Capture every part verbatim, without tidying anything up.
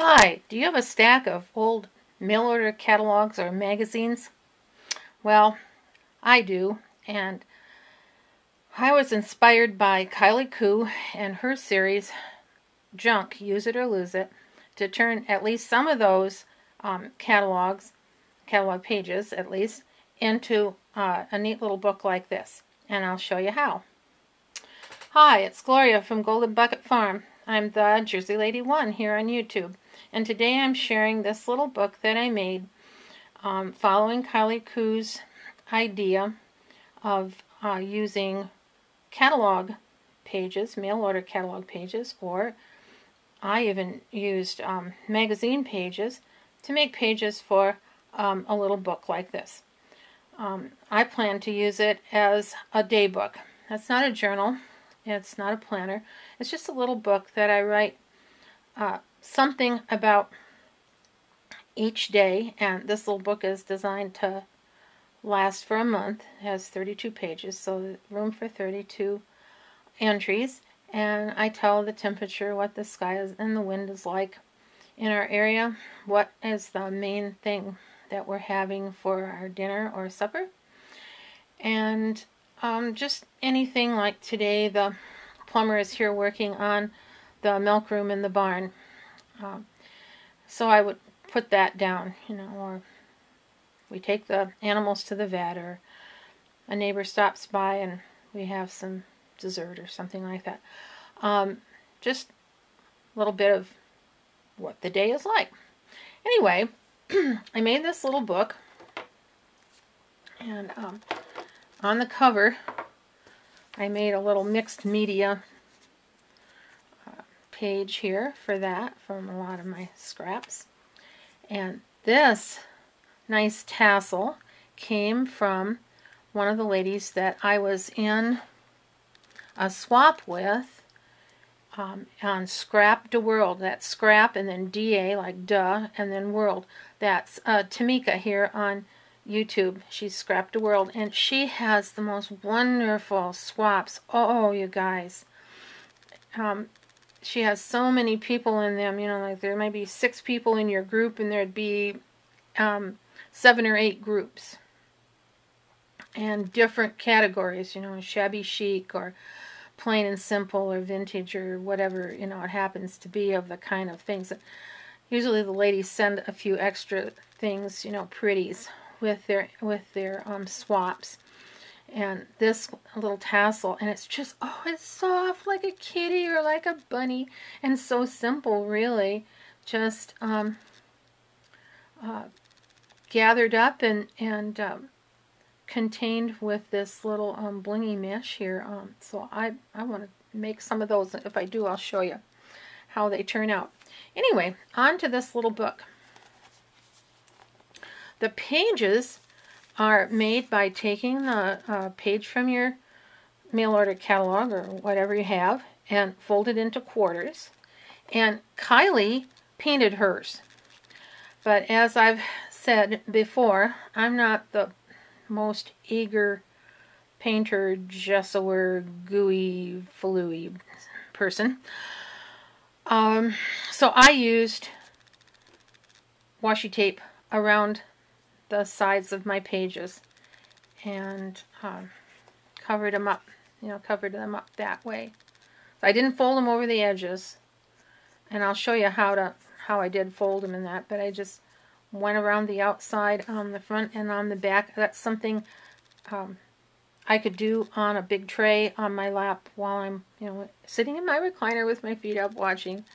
Hi, do you have a stack of old mail order catalogs or magazines? Well, I do, and I was inspired by Kylie Koo and her series, Junk, Use It or Lose It, to turn at least some of those um, catalogs, catalog pages at least, into uh, a neat little book like this, and I'll show you how. Hi, it's Gloria from Golden Bucket Farm. I'm the Jersey Lady One here on YouTube. And today I'm sharing this little book that I made um, following Kylie Koo's idea of uh, using catalog pages, mail order catalog pages, or I even used um, magazine pages to make pages for um, a little book like this. Um, I plan to use it as a daybook. That's not a journal. It's not a planner. It's just a little book that I write uh, something about each day, and this little book is designed to last for a month. It has thirty-two pages, so room for thirty-two entries, and I tell the temperature, what the sky is and the wind is like in our area, what is the main thing that we're having for our dinner or supper, and Um, just anything. Like today the plumber is here working on the milk room in the barn, um, so I would put that down, you know, or we take the animals to the vet, or a neighbor stops by and we have some dessert or something like that. Um, just a little bit of what the day is like. Anyway, I made this little book, and um, on the cover, I made a little mixed media uh, page here for that, from a lot of my scraps. And this nice tassel came from one of the ladies that I was in a swap with um, on Scrap to World. That's Scrap and then D A, like duh, and then World. That's uh, Tamika here on YouTube. She's Scrapped a World, and she has the most wonderful swaps. Oh, you guys. Um, she has so many people in them, you know, like there might be six people in your group, and there'd be um, seven or eight groups. And different categories, you know, shabby chic, or plain and simple, or vintage, or whatever, you know, it happens to be of the kind of things. That usually the ladies send a few extra things, you know, pretties, with their with their um swaps. And this little tassel, and it's just, oh, it's soft like a kitty or like a bunny, and so simple, really, just um uh gathered up and and um contained with this little um blingy mesh here. Um so I I want to make some of those. If I do, I'll show you how they turn out. Anyway, on to this little book. The pages are made by taking the uh, page from your mail order catalog or whatever you have and fold it into quarters. And Kylie painted hers. But as I've said before, I'm not the most eager painter, gessoer, gooey, fluey person. Um, so I used washi tape around the sides of my pages, and um, covered them up, you know, covered them up that way. So I didn't fold them over the edges, and I'll show you how to how I did fold them in that, but I just went around the outside on the front and on the back. That's something um, I could do on a big tray on my lap while I'm, you know, sitting in my recliner with my feet up watching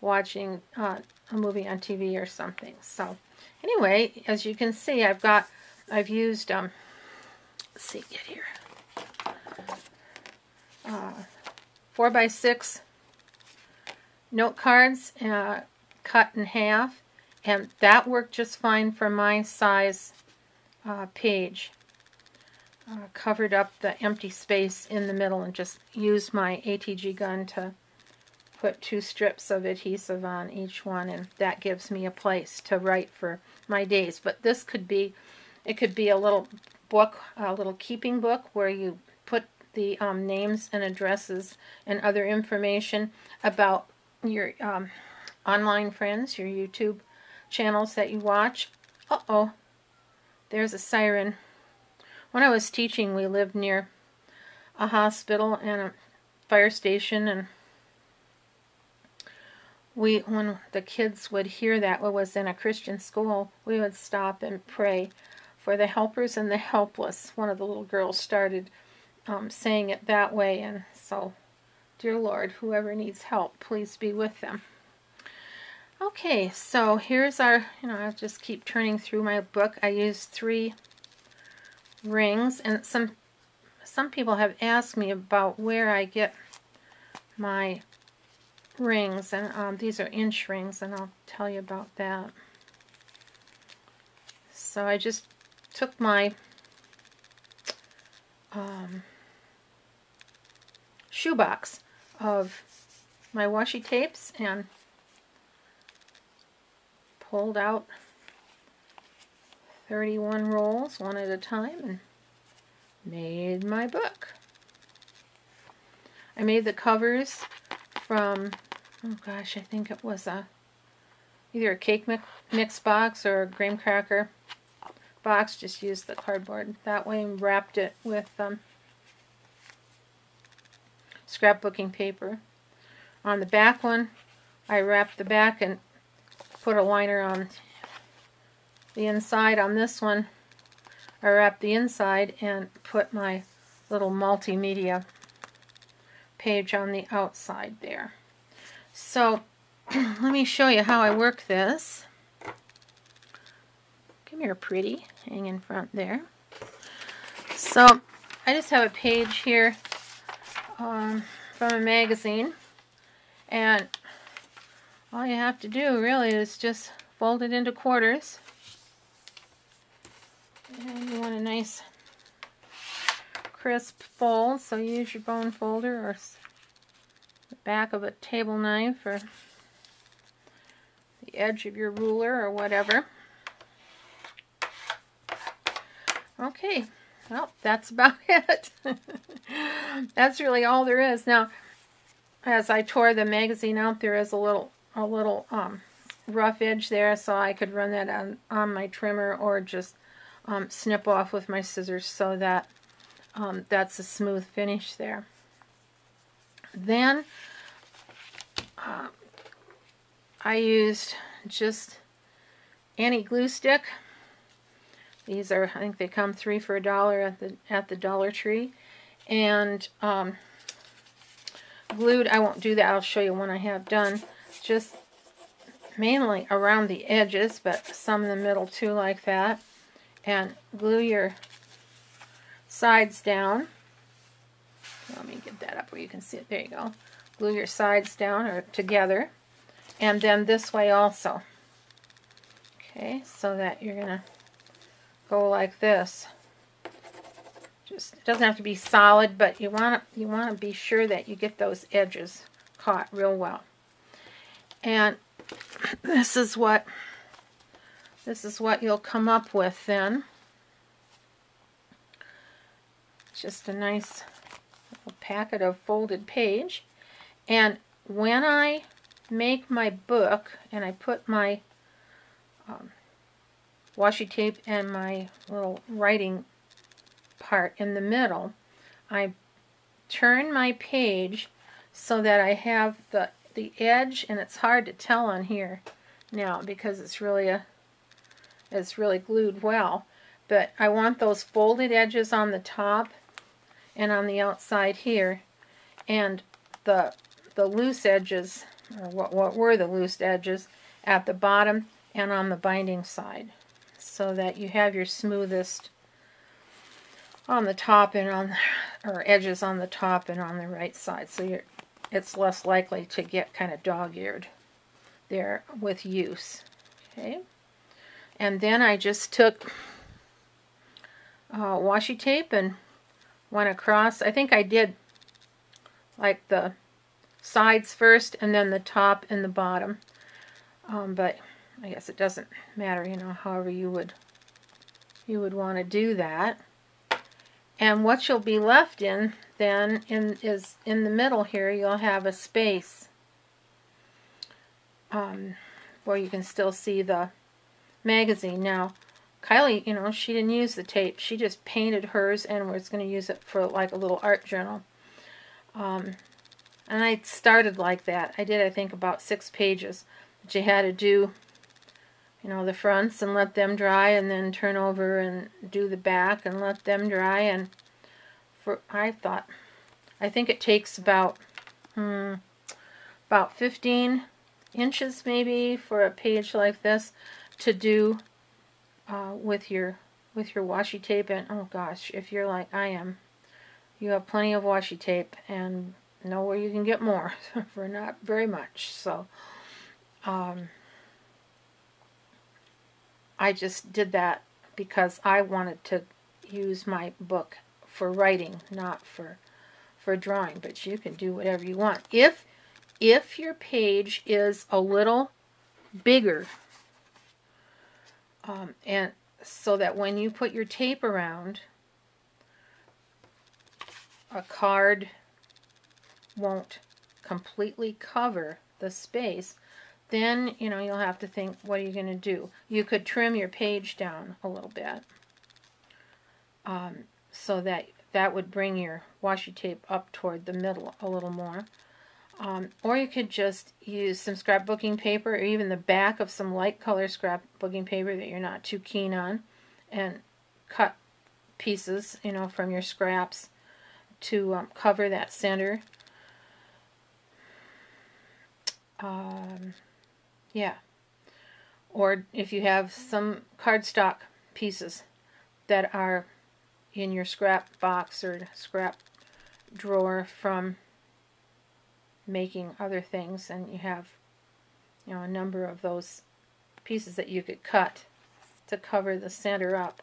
watching uh, a movie on T V or something. So anyway, as you can see, I've got, I've used, um, let's see, get here, uh, four by six note cards, uh, cut in half, and that worked just fine for my size uh, page. Uh, covered up the empty space in the middle, and just used my A T G gun to put two strips of adhesive on each one, and that gives me a place to write for my days. But this could be, it could be a little book, a little keeping book, where you put the um, names and addresses and other information about your um, online friends, your YouTube channels that you watch. Uh-oh, there's a siren. When I was teaching, we lived near a hospital and a fire station, and we, when the kids would hear that, what was in a Christian school, we would stop and pray for the helpers and the helpless. One of the little girls started um, saying it that way, and so, dear Lord, whoever needs help, please be with them. Okay, so here's our, you know, I'll just keep turning through my book. I used three rings, and some some people have asked me about where I get my rings, and um, these are inch rings, and I'll tell you about that. So I just took my um, shoebox of my washi tapes and pulled out thirty-one rolls, one at a time, and made my book. I made the covers from, oh gosh, I think it was a either a cake mix, mix box or a graham cracker box. Just used the cardboard that way and wrapped it with um, scrapbooking paper. On the back one, I wrapped the back and put a liner on the inside. On this one, I wrapped the inside and put my little multimedia page on the outside there. So let me show you how I work this. Come here, pretty. Hang in front there. So I just have a page here um, from a magazine, and all you have to do really is just fold it into quarters. And you want a nice crisp fold, so use your bone folder or the back of a table knife or the edge of your ruler or whatever. Okay, well, that's about it. That's really all there is. Now, as I tore the magazine out, there is a little a little um, rough edge there, so I could run that on, on my trimmer or just Um, snip off with my scissors so that um, that's a smooth finish there. Then uh, I used just any glue stick. These are, I think they come three for a dollar at the at the Dollar Tree, and um, glued. I won't do that. I'll show you one I have done. Just mainly around the edges, but some in the middle too, like that. And glue your sides down. Let me get that up where you can see it. There you go. Glue your sides down or together, and then this way also. Okay, so that you're gonna go like this. Just, it doesn't have to be solid, but you want you want to be sure that you get those edges caught real well. And this is what. This is what you'll come up with then. Just a nice little packet of folded page. And when I make my book and I put my um, washi tape and my little writing part in the middle, I turn my page so that I have the, the edge, and it's hard to tell on here now because it's really a It's really glued well, but I want those folded edges on the top and on the outside here, and the the loose edges, or what, what were the loose edges, at the bottom and on the binding side, so that you have your smoothest on the top and on, or edges on the top and on the right side, so you're, it's less likely to get kind of dog-eared there with use. Okay. And then I just took uh, washi tape and went across. I think I did like the sides first and then the top and the bottom. Um, but I guess it doesn't matter, you know, however you would, you would want to do that. And what you'll be left in then in, is in the middle here, you'll have a space. um, where you can still see the magazine. Now, Kylie, you know, she didn't use the tape. She just painted hers and was going to use it for like a little art journal. Um, and I started like that. I did, I think, about six pages. But you had to do, you know, the fronts and let them dry, and then turn over and do the back and let them dry. And for I thought, I think it takes about hmm, about fifteen inches maybe for a page like this to do uh, with your with your washi tape. And oh gosh, if you're like I am, you have plenty of washi tape and know where you can get more for not very much. So um, I just did that because I wanted to use my book for writing, not for for drawing. But you can do whatever you want. If if your page is a little bigger, um, and so that when you put your tape around, a card won't completely cover the space, then, you know, you'll have to think, what are you going to do? You could trim your page down a little bit, um, so that that would bring your washi tape up toward the middle a little more. Um, or you could just use some scrapbooking paper, or even the back of some light color scrapbooking paper that you're not too keen on, and cut pieces, you know, from your scraps to um, cover that center. Um, yeah. Or if you have some cardstock pieces that are in your scrap box or scrap drawer from making other things, and you have, you know, a number of those pieces that you could cut to cover the center up,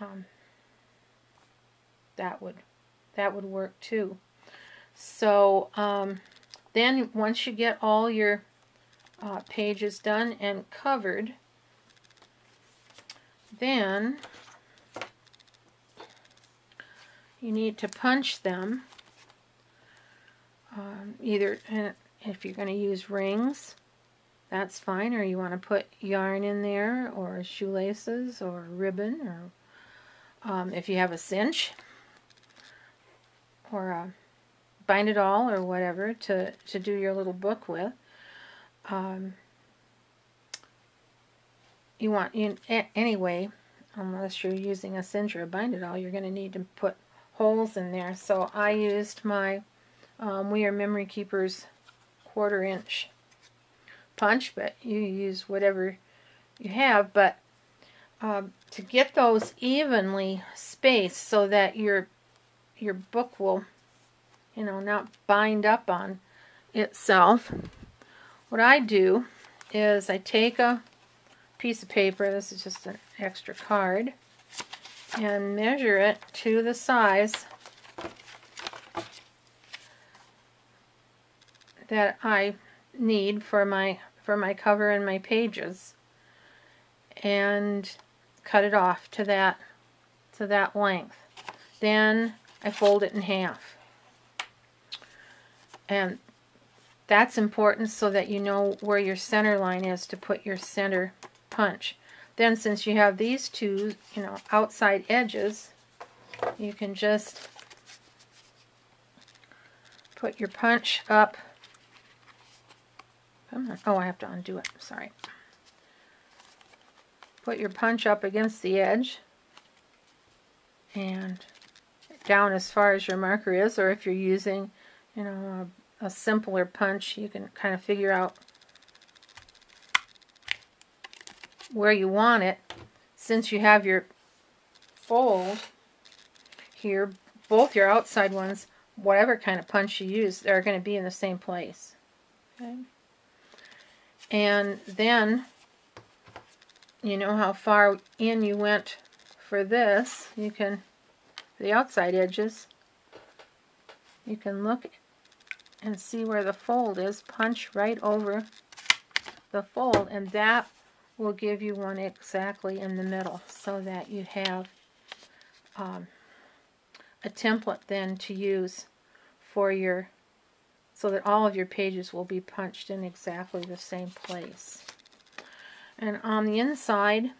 um, that would that would work too. So um, then once you get all your uh, pages done and covered, then you need to punch them. Um, either uh, if you're going to use rings, that's fine, or you want to put yarn in there, or shoelaces, or ribbon, or um, if you have a cinch, or a bind it all, or whatever to, to do your little book with. Um, you want, you, anyway, unless you're using a cinch or a bind it all, you're going to need to put holes in there. So I used my Um, We Are Memory Keepers quarter inch punch, but you use whatever you have. But um, to get those evenly spaced so that your your book will, you know, not bind up on itself, what I do is I take a piece of paper, this is just an extra card, and measure it to the size that I need for my for my cover and my pages, and cut it off to that to that length. Then I fold it in half, and that's important so that you know where your center line is to put your center punch. Then, since you have these two, you know, outside edges, you can just put your punch up. Oh, I have to undo it. Sorry. Put your punch up against the edge and down as far as your marker is, or if you're using, you know, a, a simpler punch, you can kind of figure out where you want it. Since you have your fold here, both your outside ones, whatever kind of punch you use, they're going to be in the same place. Okay. And then you know how far in you went for this. You can, the outside edges, you can look and see where the fold is. Punch right over the fold, and that will give you one exactly in the middle, so that you have um, a template then to use for your so that all of your pages will be punched in exactly the same place. And on the inside,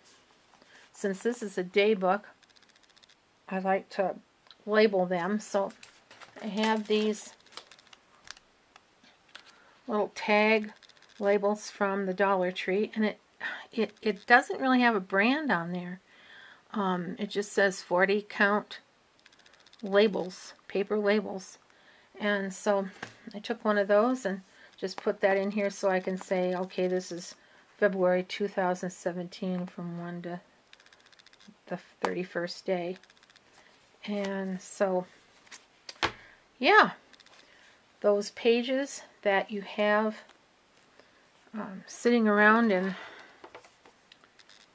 since this is a daybook, I like to label them. So I have these little tag labels from the Dollar Tree, and it it, it doesn't really have a brand on there. Um, it just says forty count labels, paper labels. And so I took one of those and just put that in here so I can say, okay, this is February two thousand seventeen from one to the thirty-first day. And so, yeah, those pages that you have um, sitting around in,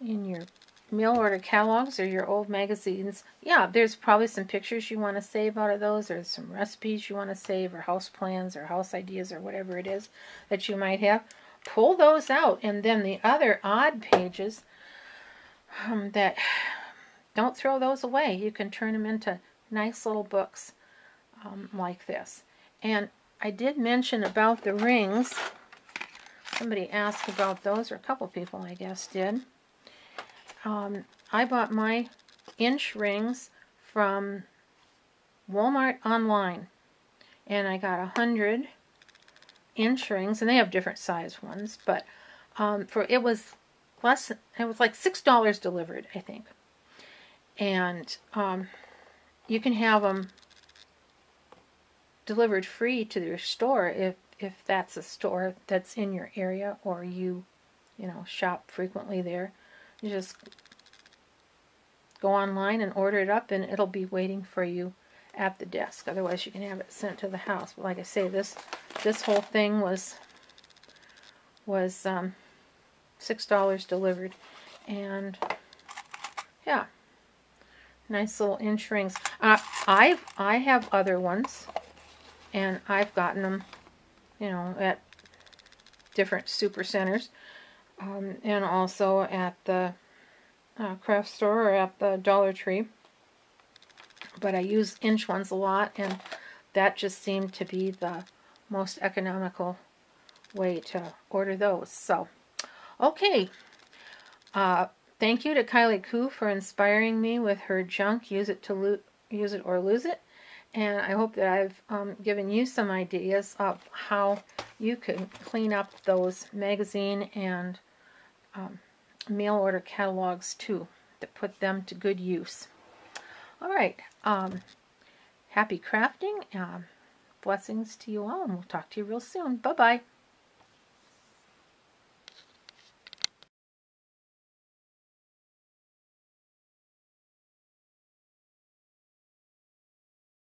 in your mail order catalogs or your old magazines, yeah, there's probably some pictures you want to save out of those, or some recipes you want to save, or house plans or house ideas or whatever it is that you might have. Pull those out, and then the other odd pages um, that, don't throw those away. You can turn them into nice little books um, like this. And I did mention about the rings. Somebody asked about those, or a couple people I guess did. Um, I bought my inch rings from Walmart online, and I got a hundred inch rings, and they have different size ones, but um, for it was less, it was like six dollars delivered, I think. And um, you can have them delivered free to your store if if that's a store that's in your area, or you you know shop frequently there. You just go online and order it up, and it'll be waiting for you at the desk. Otherwise, you can have it sent to the house. But like I say, this this whole thing was was um, six dollars delivered, and yeah, nice little inch rings. Uh, I I have other ones, and I've gotten them, you know, at different super centers. Um, and also at the uh, craft store or at the Dollar Tree. But I use inch ones a lot, and that just seemed to be the most economical way to order those. So, okay. Uh, thank you to Kylie Koo for inspiring me with her junk, use it, to lo use it or lose it. And I hope that I've um, given you some ideas of how you can clean up those magazine and Um, mail order catalogs too, that put them to good use. All right, um, happy crafting, um, blessings to you all, and we'll talk to you real soon. Bye bye.